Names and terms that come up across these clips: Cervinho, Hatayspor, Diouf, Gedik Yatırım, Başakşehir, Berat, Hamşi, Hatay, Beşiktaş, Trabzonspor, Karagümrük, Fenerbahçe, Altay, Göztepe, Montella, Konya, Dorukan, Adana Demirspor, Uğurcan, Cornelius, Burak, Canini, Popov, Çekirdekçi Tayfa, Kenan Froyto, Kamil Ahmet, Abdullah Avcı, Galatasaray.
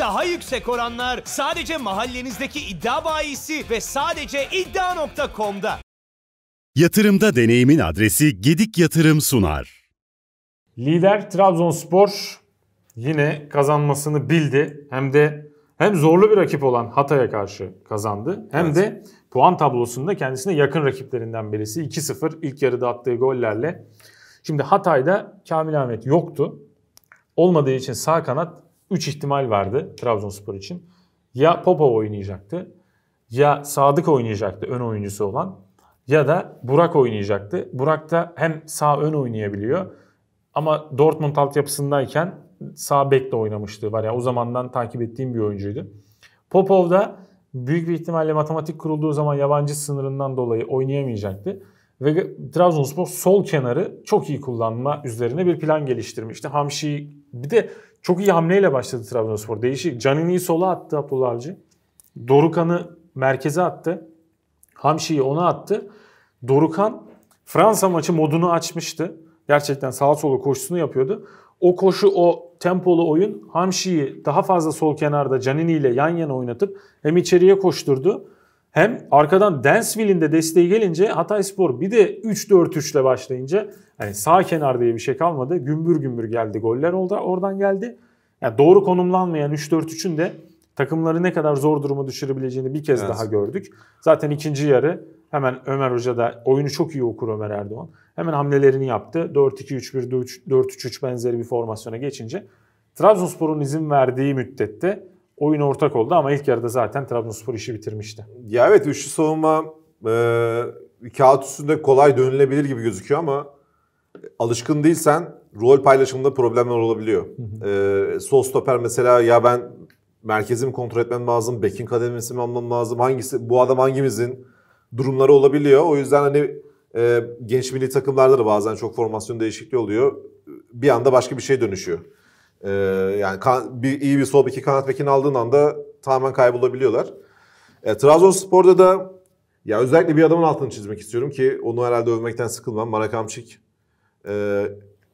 Daha yüksek oranlar sadece mahallenizdeki iddia bayisi ve sadece iddia.com'da. Yatırımda deneyimin adresi Gedik Yatırım sunar. Lider Trabzonspor yine kazanmasını bildi. Hem zorlu bir rakip olan Hatay'a karşı kazandı. Hem de puan tablosunda kendisine yakın rakiplerinden birisi. 2-0 ilk yarıda attığı gollerle. Şimdi Hatay'da Kamil Ahmet yoktu. Olmadığı için sağ kanat 3 ihtimal vardı Trabzonspor için. Ya Popov oynayacaktı, ya Sadık oynayacaktı ön oyuncusu olan, ya da Burak oynayacaktı. Burak da hem sağ ön oynayabiliyor ama Dortmund altyapısındayken sağ bek de oynamıştı. Var ya, o zamandan takip ettiğim bir oyuncuydu. Popov da büyük bir ihtimalle matematik kurulduğu zaman yabancı sınırından dolayı oynayamayacaktı. Ve Trabzonspor sol kenarı çok iyi kullanma üzerine bir plan geliştirmişti. Hamşi bir de çok iyi hamleyle başladı Trabzonspor. Değişik. Canini'yi sola attı Abdullah Alcı. Dorukan'ı merkeze attı. Hamşi'yi ona attı. Dorukan Fransa maçı modunu açmıştı. Gerçekten sağa sola koşusunu yapıyordu. O koşu, o tempolu oyun Hamşi'yi daha fazla sol kenarda Canini ile yan yana oynatıp hem içeriye koşturdu. Hem arkadan Dansville'in de desteği gelince Hatayspor bir de 3-4-3 ile başlayınca hani sağ kenar diye bir şey kalmadı. Gümbür gümbür geldi. Goller oldu. Oradan geldi. Yani doğru konumlanmayan 3-4-3'ün de takımları ne kadar zor duruma düşürebileceğini bir kez daha gördük. Zaten ikinci yarı hemen Ömer Hoca da oyunu çok iyi okur, Ömer Erdoğan. Hemen hamlelerini yaptı. 4-2-3-1, 4-3-3 benzeri bir formasyona geçince Trabzonspor'un izin verdiği müddette oyun ortak oldu ama ilk yarıda zaten Trabzonspor işi bitirmişti. Ya evet, üçlü savunma kağıt üstünde kolay dönülebilir gibi gözüküyor ama alışkın değilsen rol paylaşımında problemler olabiliyor. Sol stoper mesela, ya ben merkezimi kontrol etmem lazım, bekin kademesini almam lazım, hangisi bu adam hangimizin durumları olabiliyor. O yüzden hani genç milli takımlarda da bazen çok formasyon değişikliği oluyor. Bir anda başka bir şey dönüşüyor. Yani iyi bir sol beki, kanat bekini aldığın anda tamamen kaybolabiliyorlar. Trabzonspor'da da ya özellikle bir adamın altını çizmek istiyorum ki onu herhalde övmekten sıkılmam. Marek Hamsik.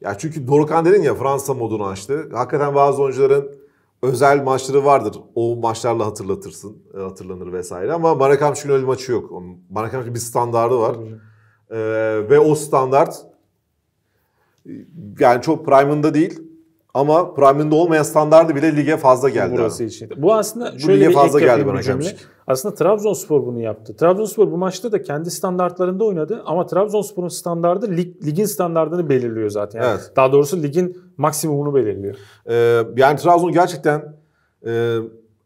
Ya çünkü Dorukan dedin ya, Fransa modunu açtı. Hakikaten bazı oyuncuların özel maçları vardır. O maçlarla hatırlanır vesaire ama Marek Hamsik'in öyle maçı yok. Marek Hamsik'in bir standardı var. Ve o standart yani çok prime'ında değil. Ama prime'inde olmayan standardı bile lige fazla geldi. Burası için. Bu aslında şöyle bir fazla geldi bana cümle. Aslında Trabzonspor bunu yaptı. Trabzonspor bu maçta da kendi standartlarında oynadı ama Trabzonspor'un standardı ligin standartını belirliyor zaten. Yani daha doğrusu ligin maksimumunu belirliyor. Yani Trabzon gerçekten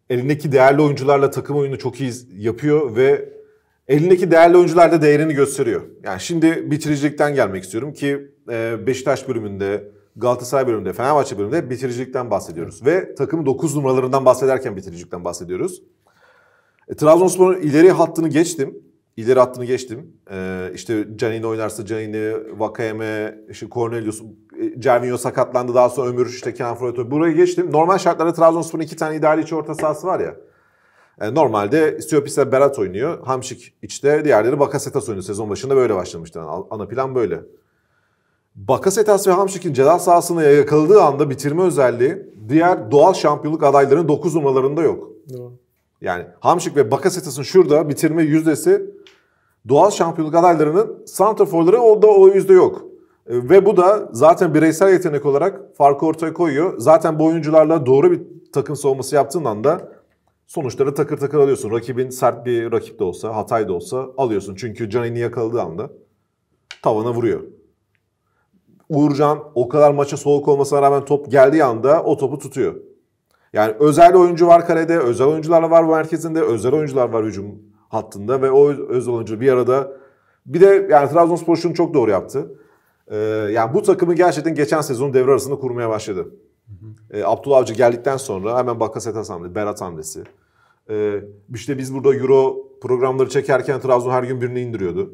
elindeki değerli oyuncularla takım oyunu çok iyi yapıyor ve elindeki değerli oyuncular da değerini gösteriyor. Yani şimdi bitiricilikten gelmek istiyorum ki Beşiktaş bölümünde, Galatasaray bölümünde, Fenerbahçe bölümünde bitiricilikten bahsediyoruz. Ve takımın 9 numaralarından bahsederken bitiricilikten bahsediyoruz. Trabzonspor'un ileri hattını geçtim. İşte Canini oynarsa Canini, Vakayeme, işte Cornelius, Cervinho sakatlandı. Daha sonra Ömür, işte Kenan Froyto. Buraya geçtim. Normal şartlarda Trabzonspor'un 2 tane ideal içi orta sahası var ya. Normalde Siyopist'le Berat oynuyor. Hamşik içte, diğerleri Vakasetas oynuyor. Sezon başında böyle başlamıştı. Ana plan böyle. Vakasetas ve Hamşik'in ceza sahasına yakaladığı anda bitirme özelliği diğer doğal şampiyonluk adaylarının 9 numaralarında yok. Yani Hamşik ve Vakasetas'ın şurada bitirme yüzdesi, doğal şampiyonluk adaylarının santraforları o yüzde yok. Ve bu da zaten bireysel yetenek olarak farkı ortaya koyuyor. Zaten bu oyuncularla doğru bir takım savunması yaptığın anda sonuçları takır takır alıyorsun. Rakibin sert bir rakip de olsa, Hatay da olsa alıyorsun. Çünkü Canini yakaladığı anda tavana vuruyor. Uğurcan o kadar maça soğuk olmasına rağmen top geldiği anda o topu tutuyor. Yani özel oyuncu var kalede, özel oyuncular var merkezinde, özel oyuncular var hücum hattında ve o özel oyuncu bir arada. Bir de yani Trabzonspor şunu çok doğru yaptı. Yani bu takımı gerçekten geçen sezon devre arasında kurmaya başladı. Abdullah Avcı geldikten sonra hemen Bakasetas hamlesi, Berat hamlesi. İşte biz burada Euro programları çekerken Trabzon her gün birini indiriyordu.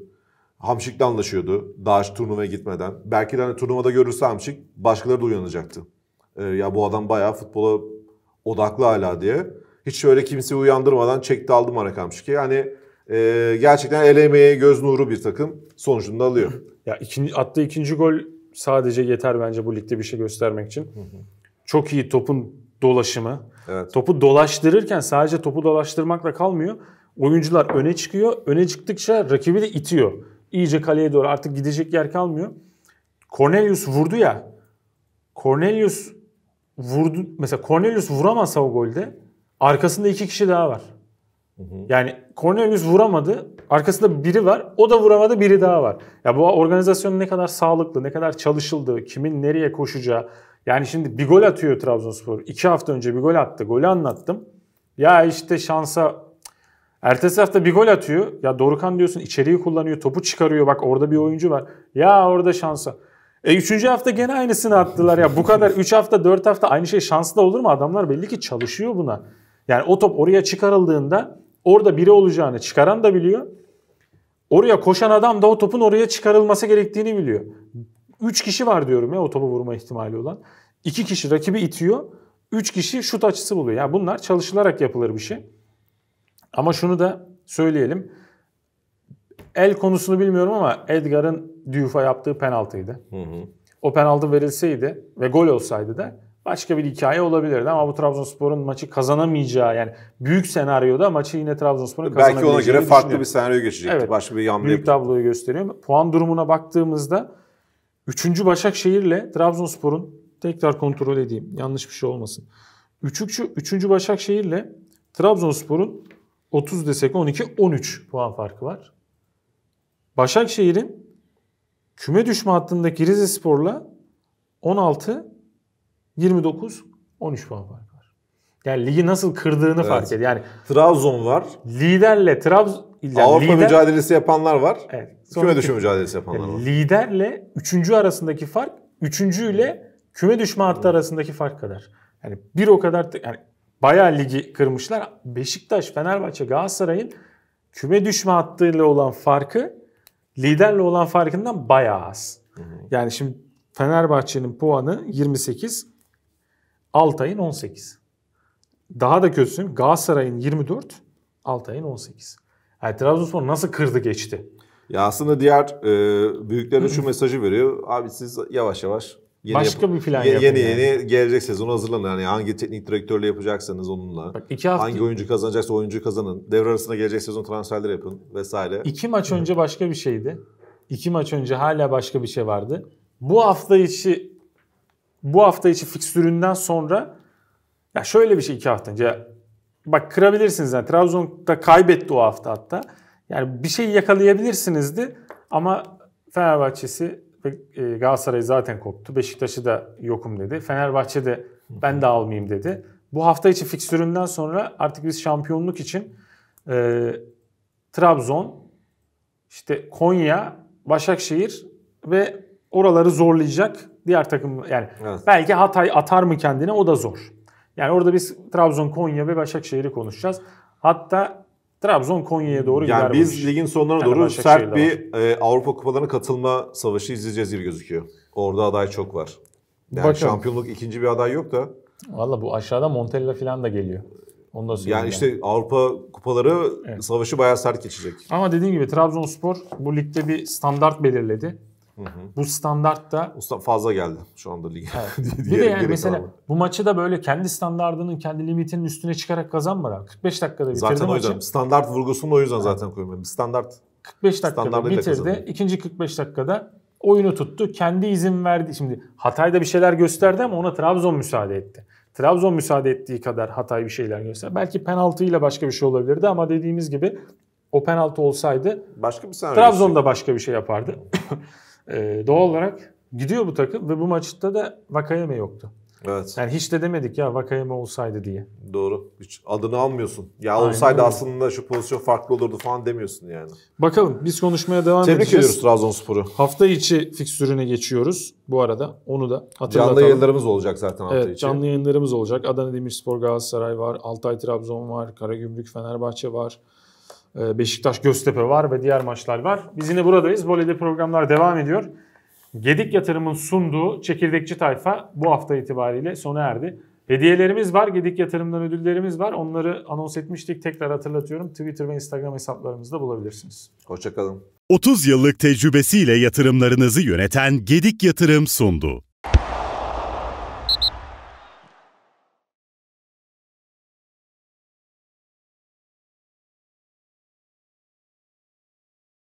Hamşik'le anlaşıyordu daha turnuvaya gitmeden. Belki de hani turnuvada görürse Hamşik başkaları da uyanacaktı. Ya bu adam bayağı futbola odaklı hala diye. Hiç öyle kimseyi uyandırmadan çekti aldı Marek Hamşik'i. Yani gerçekten el emeği, göz nuru bir takım sonucunda alıyor. Ya attığı ikinci gol sadece yeter bence bu ligde bir şey göstermek için. Çok iyi topun dolaşımı. Evet. Topu dolaştırırken sadece topu dolaştırmakla kalmıyor. Oyuncular öne çıkıyor. Öne çıktıkça rakibi de itiyor. İyice kaleye doğru, artık gidecek yer kalmıyor. Cornelius vurdu ya. Cornelius vurdu. Mesela Cornelius vuramasa o golde, arkasında iki kişi daha var. Hı hı. Yani Cornelius vuramadı. Arkasında biri var. O da vuramadı, biri daha var. Ya bu organizasyonun ne kadar sağlıklı, ne kadar çalışıldığı, kimin nereye koşacağı. Yani şimdi bir gol atıyor Trabzonspor. 2 hafta önce bir gol attı. Golü anlattım. Ya işte şansa. Ertesi hafta bir gol atıyor. Ya Dorukan diyorsun, içeriği kullanıyor. Topu çıkarıyor. Bak orada bir oyuncu var. Ya orada şansa. 3. hafta gene aynısını attılar. Ya bu kadar 3 hafta 4 hafta aynı şey şanslı olur mu? Adamlar belli ki çalışıyor buna. Yani o top oraya çıkarıldığında orada biri olacağını çıkaran da biliyor. Oraya koşan adam da o topun oraya çıkarılması gerektiğini biliyor. 3 kişi var diyorum ya o topu vurma ihtimali olan. 2 kişi rakibi itiyor. 3 kişi şut açısı buluyor. Yani bunlar çalışılarak yapılır bir şey. Ama şunu da söyleyelim. El konusunu bilmiyorum ama Edgar'ın Diouf'a yaptığı penaltıydı. Hı hı. O penaltı verilseydi ve gol olsaydı da başka bir hikaye olabilirdi. Ama bu Trabzonspor'un maçı kazanamayacağı, yani büyük senaryoda maçı yine Trabzonspor'un kazanabileceğini düşünüyorum. Belki ona göre farklı bir senaryo geçecekti. Evet, başka bir yanlış. Büyük tabloyu gösteriyorum. Puan durumuna baktığımızda 3. Başakşehir'le Trabzonspor'un, tekrar kontrol edeyim yanlış bir şey olmasın. 3. Başakşehir'le Trabzonspor'un 30 desek 12, 13 puan farkı var. Başakşehir'in küme düşme hattındaki Rizespor'la 16, 29, 13 puan farkı var. Yani ligi nasıl kırdığını evet, fark et. Yani Trabzon var. Liderle Trabzon, yani Avrupa mücadelesi yapanlar var. Evet. Küme düşme mücadelesi yapanlar var. Liderle 3. arasındaki fark, 3. ile küme düşme hattı arasındaki fark kadar. Yani bir o kadar, yani bayağı ligi kırmışlar. Beşiktaş, Fenerbahçe, Galatasaray'ın küme düşme hattıyla olan farkı liderle olan farkından bayağı az. Hı hı. Yani şimdi Fenerbahçe'nin puanı 28, Altay'ın 18. Daha da kötüsü Galatasaray'ın 24, Altay'ın 18. Yani Trabzonspor nasıl kırdı geçti? Ya aslında diğer büyükler de şu mesajı veriyor. Abi siz yavaş yavaş Yeni gelecek sezonu hazırlanın. Yani hangi teknik direktörle yapacaksanız onunla. Bak, hangi oyuncu kazanacaksa oyuncu kazanın. Devre arasında gelecek sezon transferleri yapın vesaire. 2 maç önce başka bir şeydi. 2 maç önce hala başka bir şey vardı. Bu hafta içi fikstüründen sonra ya şöyle bir şey, 2 hafta önce bak kırabilirsiniz yani. Trabzon'da kaybetti o hafta hatta. Yani bir şey yakalayabilirsinizdi ama Fenerbahçe'si, Galatasaray zaten koptu. Beşiktaş'ı da yokum dedi. Fenerbahçe de ben de almayayım dedi. Bu hafta içi fikstüründen sonra artık biz şampiyonluk için Trabzon, işte Konya, Başakşehir ve oraları zorlayacak diğer takım, yani evet, belki Hatay atar mı kendine, o da zor. Yani orada biz Trabzon, Konya ve Başakşehir'i konuşacağız. Hatta Trabzon Konya'ya doğru yani gider. Yani biz ligin sonlarına yani doğru sert bir Avrupa Kupalarına katılma savaşı izleyeceğiz gibi gözüküyor. Orada aday çok var. Yani bakalım, şampiyonluk ikinci bir aday yok da. Valla bu aşağıda Montella falan da geliyor. Onu da söyleyeyim. Yani işte Avrupa Kupaları evet, savaşı bayağı sert geçecek. Ama dediğim gibi Trabzonspor bu ligde bir standart belirledi. Hı hı. Bu standart da fazla geldi şu anda lige. Evet. Bir de yani mesela abi, bu maçı da böyle kendi standardının, kendi limitinin üstüne çıkarak kazanmadan 45 dakikada bitirdi zaten maçı. Zaten standart vurgusunu o yüzden evet, zaten koymadım. Standart 45 dakikada bitirdi. İkinci 45 dakikada oyunu tuttu. Kendi izin verdi. Şimdi Hatay'da bir şeyler gösterdi ama ona Trabzon müsaade etti. Trabzon müsaade ettiği kadar Hatay bir şeyler gösterdi. Belki penaltıyla başka bir şey olabilirdi ama dediğimiz gibi o penaltı olsaydı başka bir Trabzon'da başka bir şey yapardı. Doğal olarak gidiyor bu takım ve bu maçta da Vakayeme yoktu. Evet. Yani hiç de demedik ya Vakayeme olsaydı diye. Doğru. Hiç adını almıyorsun. Ya aynen olsaydı öyle, aslında şu pozisyon farklı olurdu falan demiyorsun yani. Bakalım biz konuşmaya devam edeceğiz. Tebrik ediyoruz Trabzonspor'u. Hafta içi fikstürüne geçiyoruz bu arada. Onu da hatırlatalım. Canlı yayınlarımız olacak zaten hafta içi. Evet, canlı yayınlarımız olacak. Adana Demirspor Galatasaray var. Altay Trabzon var. Karagümrük Fenerbahçe var. Beşiktaş Göztepe var ve diğer maçlar var. Biz yine buradayız. Vole'de programlar devam ediyor. Gedik Yatırım'ın sunduğu Çekirdekçi Tayfa bu hafta itibariyle sona erdi. Hediyelerimiz var. Gedik Yatırım'dan ödüllerimiz var. Onları anons etmiştik. Tekrar hatırlatıyorum. Twitter ve Instagram hesaplarımızda bulabilirsiniz. Hoşçakalın. 30 yıllık tecrübesiyle yatırımlarınızı yöneten Gedik Yatırım sundu.